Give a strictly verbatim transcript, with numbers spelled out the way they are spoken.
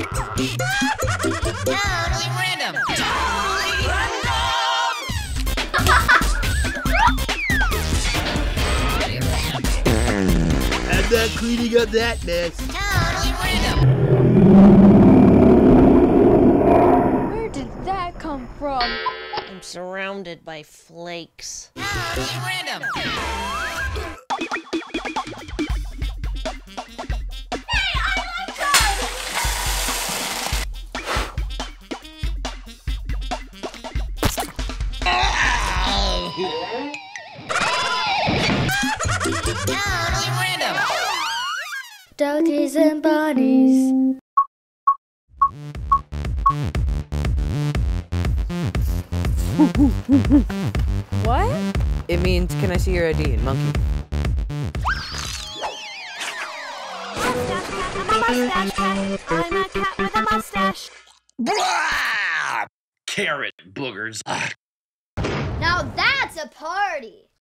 Totally random! Totally random! I'm not cleaning up that mess. Totally random! Where did that come from? I'm surrounded by flakes. Totally random! Totally random! Doggies and bunnies. What? It means, can I see your I D in monkey? Mustache cat with a mustache cat. I'm a cat with a mustache. Blah! Carrot boogers. Now that's a party!